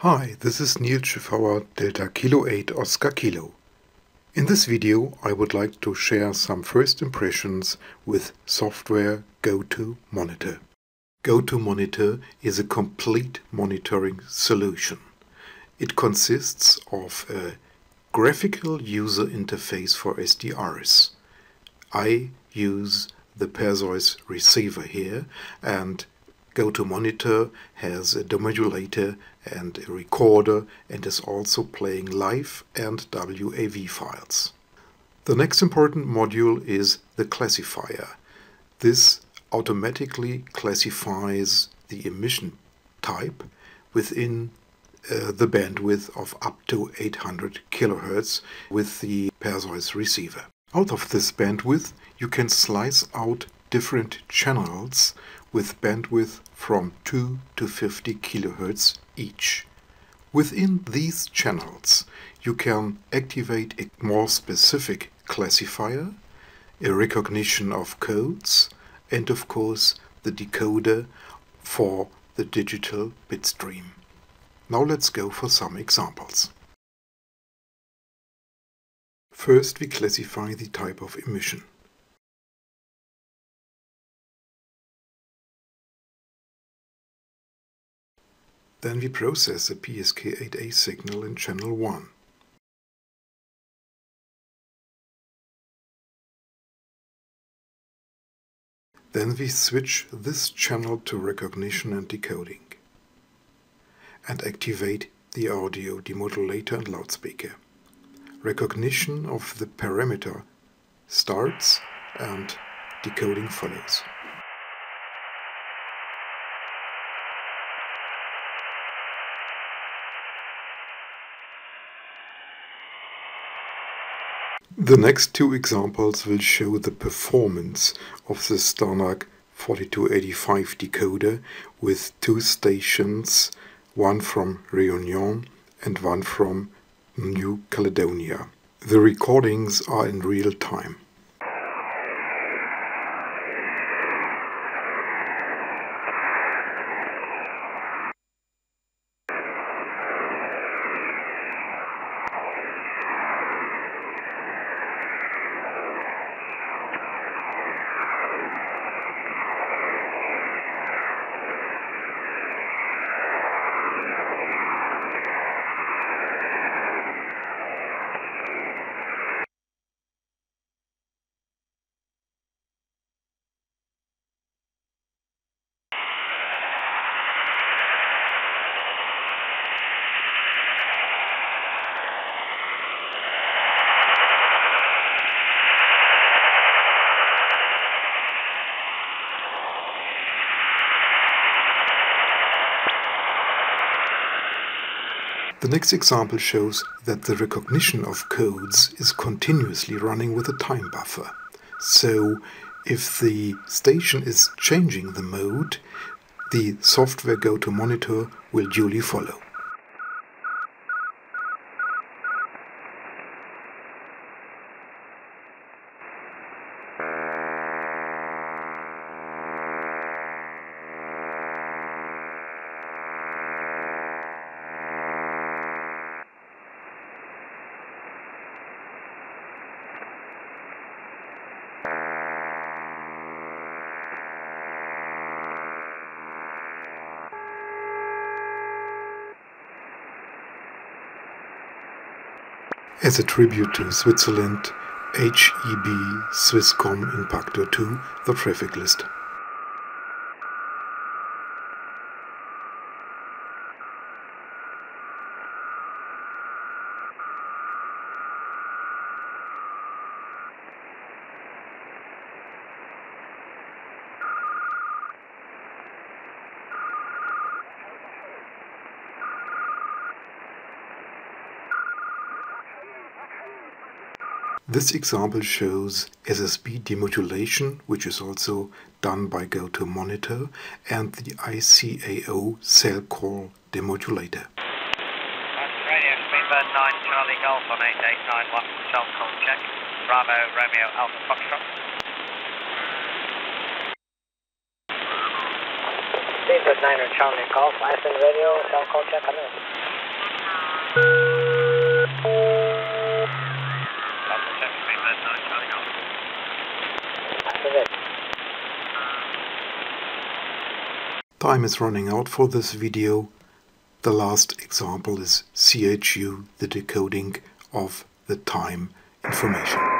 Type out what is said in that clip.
Hi, this is Nils Schiffauer, Delta Kilo 8 Oscar Kilo. In this video I would like to share some first impressions with software go2MONITOR. go2MONITOR is a complete monitoring solution. It consists of a graphical user interface for SDRs. I use the Perseus receiver here, and go2MONITOR has a demodulator and a recorder and is also playing live and WAV files. The next important module is the classifier. This automatically classifies the emission type within the bandwidth of up to 800 kHz with the Perseus receiver. Out of this bandwidth you can slice out different channels with bandwidth from 2 to 50 kHz each. Within these channels you can activate a more specific classifier, a recognition of codes, and of course the decoder for the digital bit stream. Now let's go for some examples. First we classify the type of emission. Then we process the PSK8A signal in channel 1. Then we switch this channel to recognition and decoding and activate the audio demodulator and loudspeaker. Recognition of the parameter starts and decoding follows. The next two examples will show the performance of the STANAG 4285 decoder with two stations, one from Réunion and one from New Caledonia. The recordings are in real time. The next example shows that the recognition of codes is continuously running with a time buffer. So if the station is changing the mode, the software go2MONITOR will duly follow. As a tribute to Switzerland, HEB, Swisscom in PACTOR-II, the traffic list. This example shows SSB demodulation, which is also done by go2MONITOR, and the ICAO cell call demodulator. That's radio Speedbird 9 Charlie Golf on 8891, cell call check, Bravo Romeo Alpha Foxtrot. Niner Charlie Golf, license radio, cell call check, I'm in. Call check, Speedbird, Niner Charlie Golf. That's it. Time is running out for this video. The last example is CHU, the decoding of the time information.